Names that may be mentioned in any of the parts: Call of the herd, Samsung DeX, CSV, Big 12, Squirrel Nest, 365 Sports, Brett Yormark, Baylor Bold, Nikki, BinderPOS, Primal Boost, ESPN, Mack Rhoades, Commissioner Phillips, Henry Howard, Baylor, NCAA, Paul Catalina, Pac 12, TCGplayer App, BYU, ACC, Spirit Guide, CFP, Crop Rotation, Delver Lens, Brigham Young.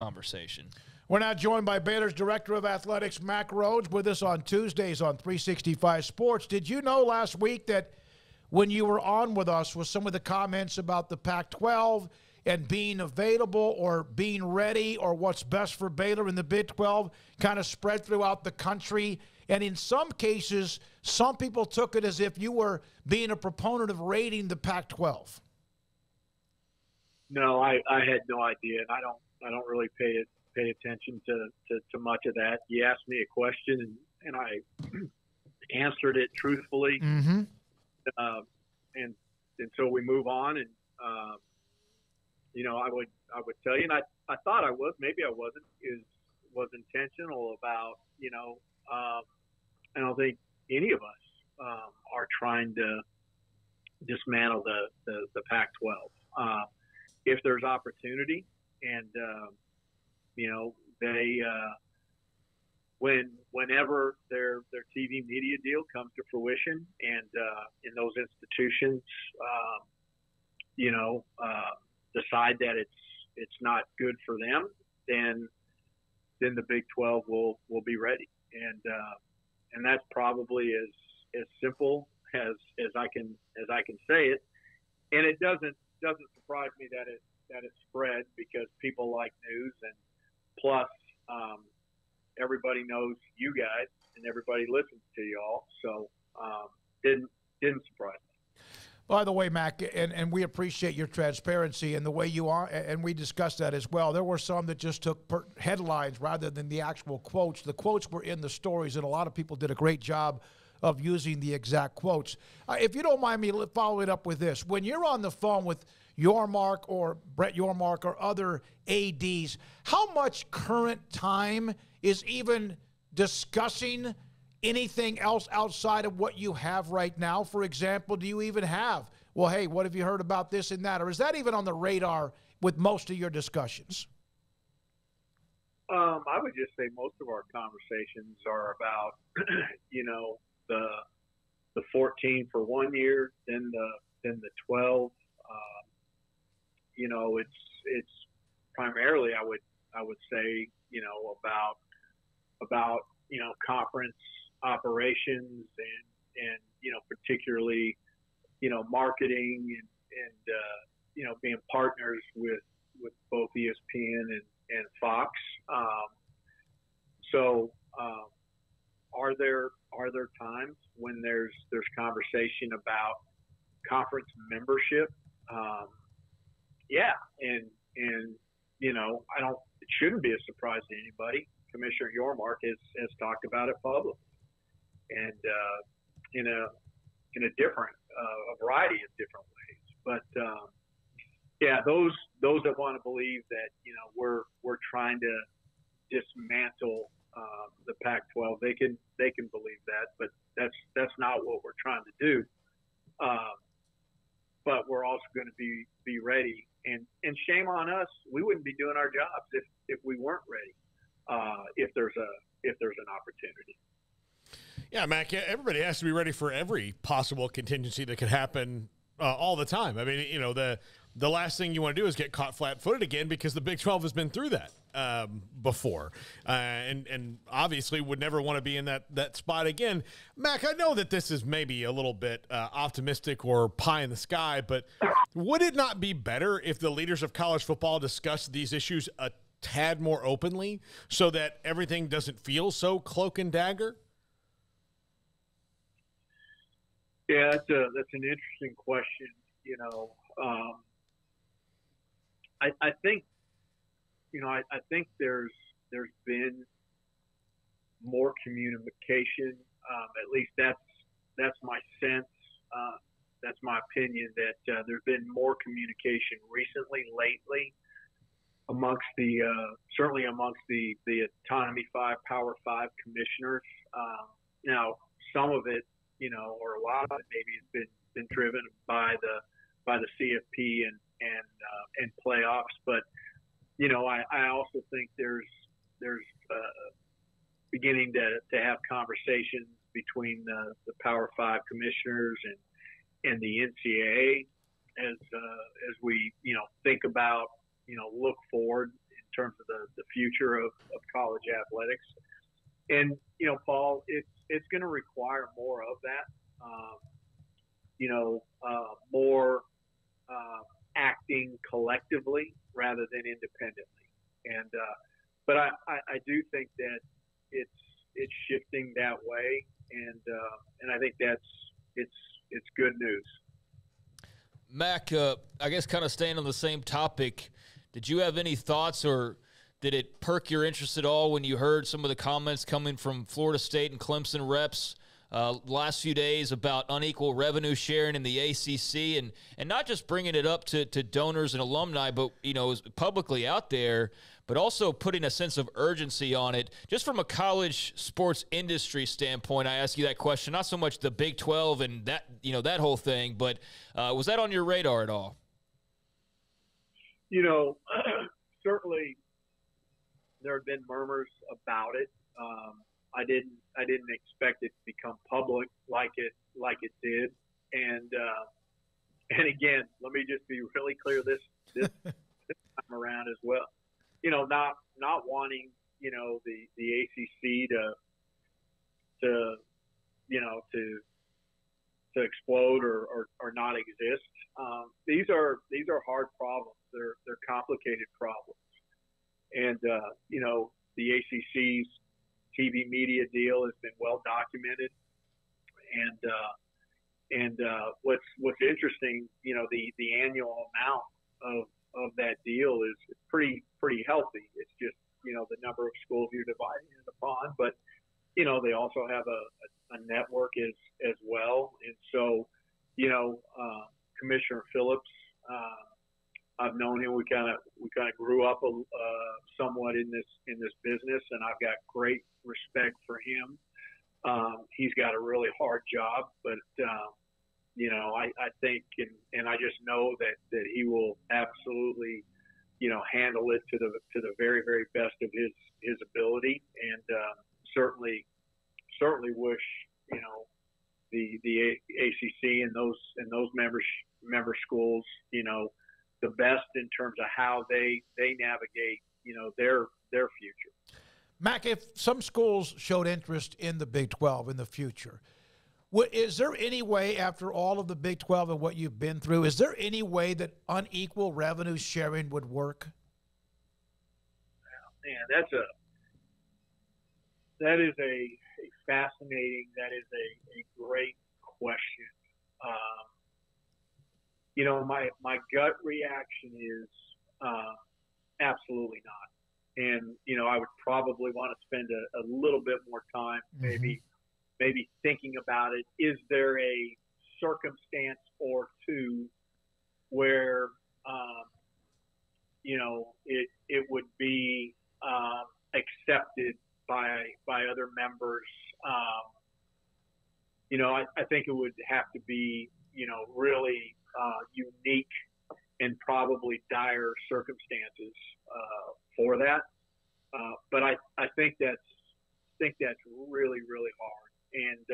conversation. We're now joined by Baylor's Director of Athletics, Mack Rhoades, with us on Tuesdays on 365 Sports. Did you know last week that when you were on with us with some of the comments about the Pac 12 and being available or being ready or what's best for Baylor in the Big 12 kind of spread throughout the country? And in some cases, some people took it as if you were being a proponent of raiding the Pac 12. No, I had no idea. I don't really pay attention to much of that. You asked me a question, and I answered it truthfully, and so we move on. And you know, I would tell you, and I thought I was, maybe I wasn't, was intentional about, you know, I don't think any of us are trying to dismantle the Pac-12. If there's opportunity. And, you know, they, whenever their TV media deal comes to fruition and, in those institutions, you know, decide that it's not good for them, then the Big 12 will be ready. And that's probably as simple as I can say it. And it doesn't surprise me that it spread, because people like news, and plus everybody knows you guys and everybody listens to y'all, so didn't surprise me. By the way, Mac, and we appreciate your transparency and the way you are, and we discussed that as well. There were some that just took headlines rather than the actual quotes. The quotes were in the stories, and a lot of people did a great job of using the exact quotes. If you don't mind me following up with this, when you're on the phone with Yormark or Brett Yormark or other ADs, how much current time is even discussing anything else outside of what you have right now? For example, do you even have, well, hey, what have you heard about this and that? Or is that even on the radar with most of your discussions? I would just say most of our conversations are about, you know, the 14 for 1 year, then the 12. You know, it's primarily I would say, you know, about you know, conference operations and you know, particularly, you know, marketing and you know, being partners with both ESPN and Fox. So are there times when there's conversation about conference membership? Yeah, and you know, it shouldn't be a surprise to anybody. Commissioner Yormark has talked about it publicly, and in a different a variety of different ways. But yeah, those that want to believe that, you know, we're trying to dismantle the Pac-12, they can believe that, but that's not what we're trying to do. But we're also going to be ready, and shame on us. We wouldn't be doing our jobs if we weren't ready. If there's an opportunity. Yeah, Mac. Everybody has to be ready for every possible contingency that could happen all the time. I mean, you know, the last thing you want to do is get caught flat-footed again, because the Big 12 has been through that before, and obviously would never want to be in that spot again. Mac, I know that this is maybe a little bit optimistic or pie in the sky, but would it not be better if the leaders of college football discussed these issues a tad more openly, so that everything doesn't feel so cloak and dagger? Yeah, that's an interesting question. You know, I think, you know, I think there's been more communication. At least that's my sense. That's my opinion, that there's been more communication lately, amongst the certainly amongst the Autonomy 5, Power 5 commissioners. Now, some of it, you know, or a lot of it, maybe has been driven by the CFP and playoffs, but you know, I also think there's beginning to have conversations between the Power 5 commissioners and the NCAA as we, you know, think about, you know, look forward in terms of the future of college athletics. And, you know, Paul, it's going to require more of that, more acting collectively rather than independently. And but I do think that it's shifting that way, and I think it's good news. Mack, I guess kind of staying on the same topic, did you have any thoughts or did it perk your interest at all when you heard some of the comments coming from Florida State and Clemson reps last few days about unequal revenue sharing in the ACC, and not just bringing it up to donors and alumni, but, you know, publicly out there, but also putting a sense of urgency on it? Just from a college sports industry standpoint, I ask you that question, not so much the Big 12 and that, you know, that whole thing, but was that on your radar at all? You know, certainly there have been murmurs about it. I didn't expect it to become public like it did, and again, let me just be really clear this time around as well. You know, not wanting, you know, the ACC to you know to explode or not exist. These are hard problems. They're complicated problems, and you know, the ACC's TV media deal has been well documented, and what's interesting, you know, the annual amount of that deal is pretty healthy. It's just, you know, the number of schools you're dividing it upon, but you know, they also have a network as well, and so, you know, Commissioner Phillips, I've known him. We kind of grew up somewhat in this business, and I've got great respect for him. He's got a really hard job, but you know, I think and I just know that he will absolutely, you know, handle it to the very, very best of his ability, and certainly wish, you know, the ACC and those member schools, you know, the best in terms of how they navigate, you know, their future. Mack, if some schools showed interest in the Big 12 in the future, is there any way, after all of the Big 12 and what you've been through, is there any way that unequal revenue sharing would work? Oh, man, that is a fascinating, that is a great question. You know, my gut reaction is absolutely not. And, you know, I would probably want to spend a little bit more time maybe thinking about it. Is there a circumstance or two where, you know, it would be accepted by other members? You know, I think it would have to be, you know, really unique and probably dire circumstances for that. But I think that's really, really hard. And,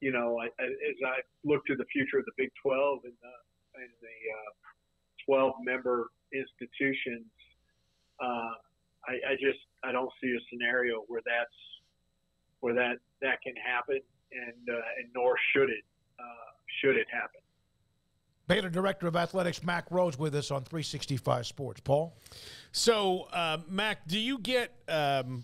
you know, as I look to the future of the Big 12 and the 12-member institutions, I don't see a scenario where that can happen, and nor should it happen. Baylor Director of Athletics Mack Rhoades with us on 365 Sports. Paul? So, Mack, do you get,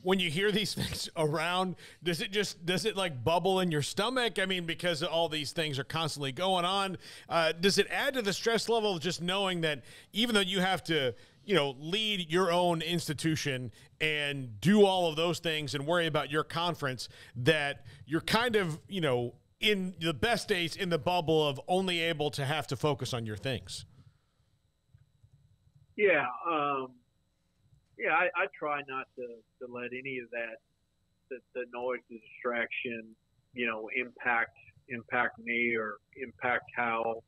when you hear these things around, does it like bubble in your stomach? I mean, because all these things are constantly going on, does it add to the stress level of just knowing that even though you have to, you know, lead your own institution and do all of those things and worry about your conference, that you're kind of, you know, in the best days in the bubble of only able to have to focus on your things? Yeah. I try not to let any of that, the noise, the distraction, you know, impact me or impact how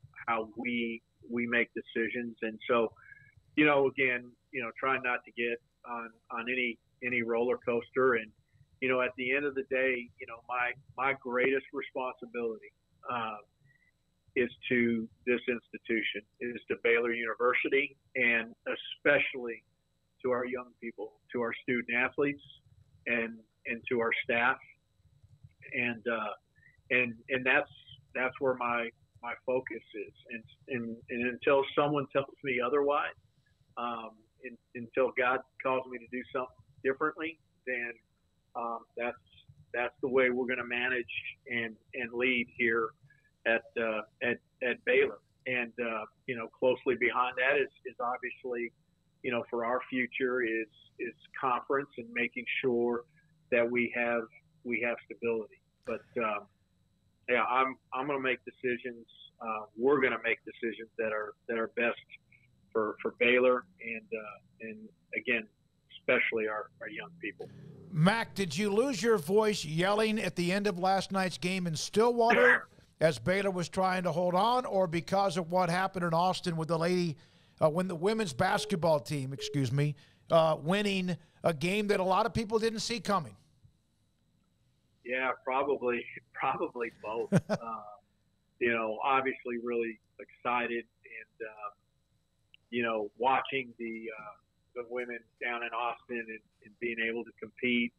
we make decisions. And so, you know, again, you know, try not to get on any roller coaster. And, you know, at the end of the day, you know, my greatest responsibility is to this institution, is to Baylor University, and especially to our young people, to our student athletes, and to our staff, and that's where my focus is. And until someone tells me otherwise, until God calls me to do something differently, then that's the way we're going to manage and lead here at Baylor. And closely behind that is obviously, for our future is conference and making sure that we have stability. But I'm going to make decisions. We're going to make decisions that are best for Baylor and again, especially our young people. Mack, did you lose your voice yelling at the end of last night's game in Stillwater as Baylor was trying to hold on, or because of what happened in Austin with when the women's basketball team, winning a game that a lot of people didn't see coming? Yeah, probably both. Obviously really excited and, watching the women down in Austin and being able to compete.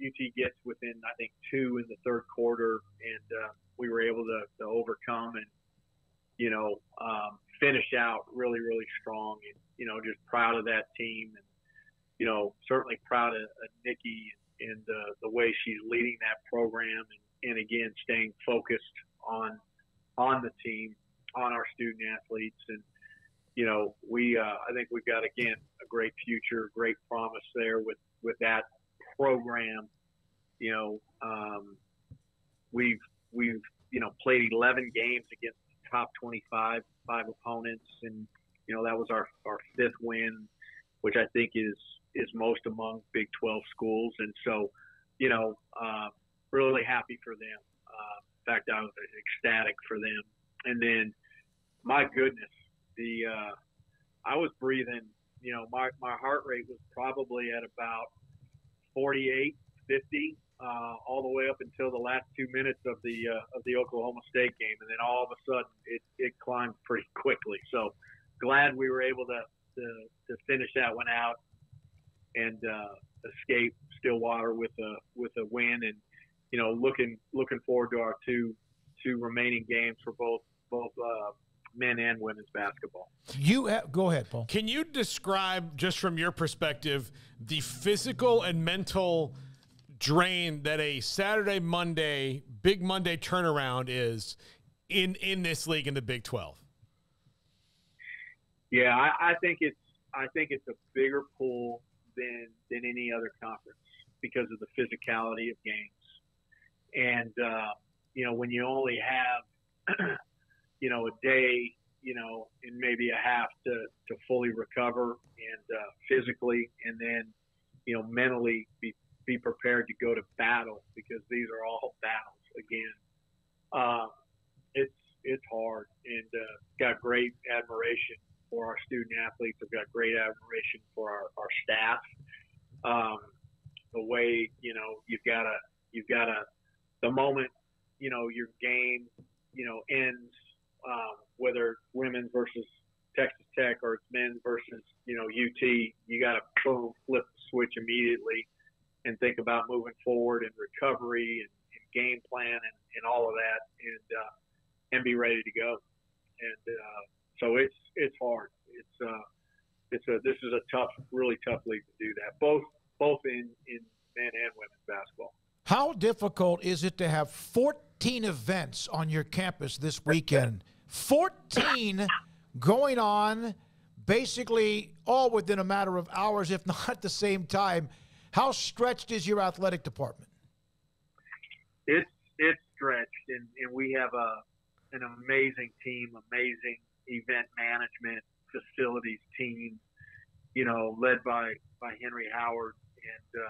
UT gets within, I think, 2 in the third quarter, and we were able to overcome and, finish out really, really strong. And, just proud of that team and, certainly proud of Nikki and the way she's leading that program and again, staying focused on the team, on our student athletes. And, I think we've got, again, a great future, great promise there with that program. We've played 11 games against the top 25 opponents, and that was our 5th win, which I think is most among Big 12 schools. And so really happy for them. In fact, I was ecstatic for them. And then my goodness, I was breathing, my heart rate was probably at about 48, 50, all the way up until the last 2 minutes of the Oklahoma State game, and then all of a sudden it climbed pretty quickly. So glad we were able to finish that one out and escape Stillwater with a win, and looking forward to our two remaining games for both men and women's basketball. Go ahead, Paul. Can you describe, just from your perspective, the physical and mental drain that a Saturday, Monday, big Monday turnaround is in this league in the Big 12? Yeah, I think it's a bigger pool than any other conference because of the physicality of games. And, when you only have – a day, and maybe a half to fully recover and physically, and then, mentally be prepared to go to battle, because these are all battles again. It's hard, and got great admiration for our student athletes. I've got great admiration for our staff. The way, you've got to the moment, your game, ends, whether women's versus Texas Tech or it's men's versus, UT, you got to flip the switch immediately and think about moving forward and recovery and game plan and all of that and be ready to go. And so it's hard. This is a really tough league to do that, both in men and women's basketball. How difficult is it to have 14 events on your campus this weekend? 14 going on basically all within a matter of hours, if not at the same time. How stretched is your athletic department? It's stretched, and we have an amazing team, amazing event management facilities team, led by Henry Howard, and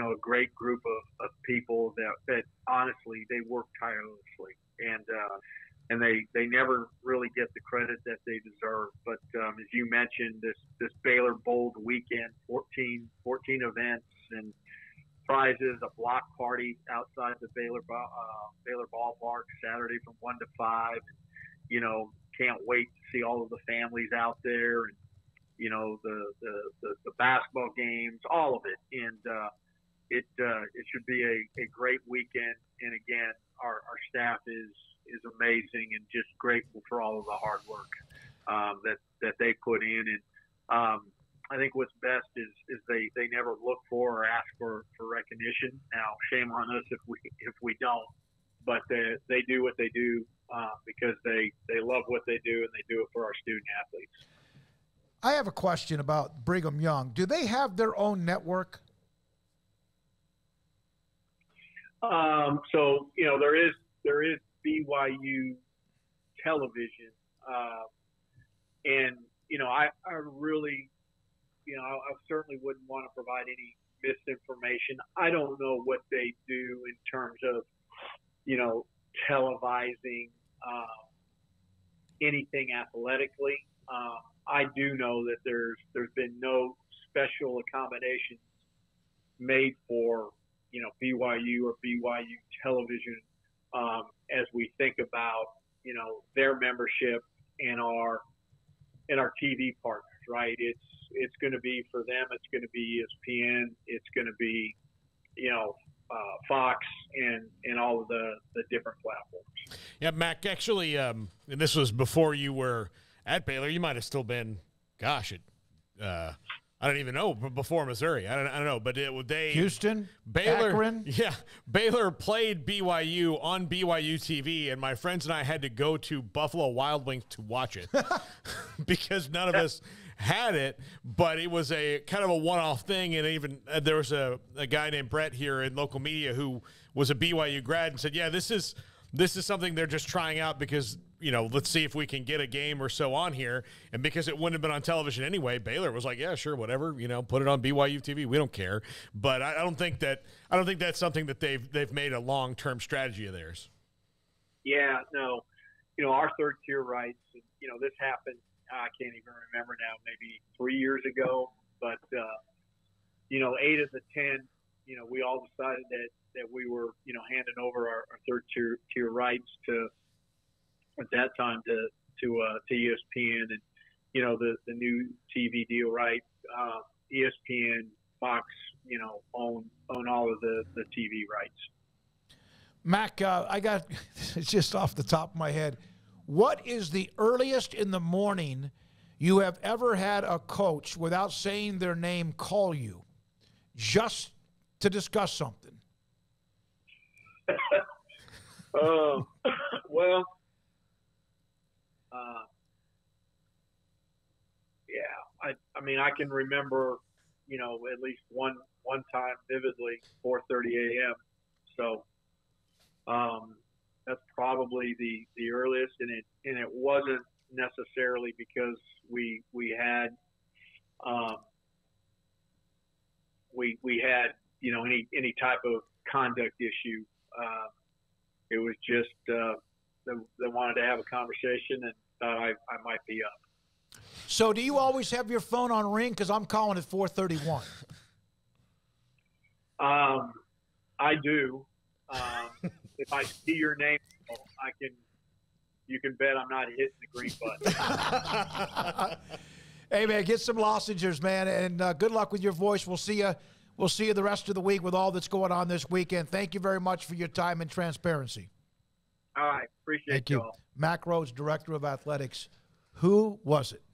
a great group of people that honestly, they work tirelessly, and they never really get the credit that they deserve. But as you mentioned, this Baylor Bold weekend, 14 events and prizes, a block party outside the Baylor ballpark Saturday from 1 to 5. Can't wait to see all of the families out there, and you know, the basketball games, all of it. And it should be a great weekend. And again, our staff is amazing and just grateful for all of the hard work that they put in. And I think what's best is they never look for or ask for recognition. Now, shame on us if we don't, but they do what they do because they love what they do, and they do it for our student athletes. I have a question about Brigham Young. Do they have their own network? So, you know, there is BYU television, and, you know, I really, you know, I certainly wouldn't want to provide any misinformation. I don't know what they do in terms of, you know, televising anything athletically. I do know that there's been no special accommodations made for, you know, BYU or BYU television as we think about, you know, their membership and our TV partners, right? It's going to be for them. It's going to be ESPN. It's going to be, you know, Fox and all of the different platforms. Yeah, Mac, actually, and this was before you were at Baylor. You might have still been, gosh, I don't even know, before Missouri. I don't know, but Houston, Baylor, Akron. Yeah, Baylor played BYU on BYU TV, and my friends and I had to go to Buffalo Wild Wings to watch it because none of us had it. But it was a kind of a one-off thing, and even there was a guy named Brett here in local media who was a BYU grad and said, "Yeah, this is something they're just trying out because, you know, let's see if we can get a game or so on here." And because it wouldn't have been on television anyway, Baylor was like, yeah, sure, whatever, you know, put it on BYU TV. We don't care. But I don't think that's something that they've made a long-term strategy of theirs. Yeah, no, you know, our third tier rights, you know, this happened, I can't even remember now, maybe 3 years ago, but, you know, 8 of the 10, you know, we all decided that we were, you know, handing over our third tier rights to, at that time, to ESPN, and, you know, the new TV deal, right? ESPN, Fox, you know, own all of the TV rights. Mac, I got, it's just off the top of my head, what is the earliest in the morning you have ever had a coach, without saying their name, call you just to discuss something? Well, yeah, I mean, I can remember, you know, at least one time vividly, 4:30 a.m. So that's probably the earliest, and it wasn't necessarily because we had you know, any type of conduct issue. It was just they wanted to have a conversation and thought I might be up. So do you always have your phone on ring? Because I'm calling at 4:31. I do. If I see your name, you can bet I'm not hitting the green button. Hey, man, get some lozenges, man, and good luck with your voice. We'll see you the rest of the week with all that's going on this weekend. Thank you very much for your time and transparency. All right. Appreciate you all. Mack Rhoades, Director of Athletics. Who was it?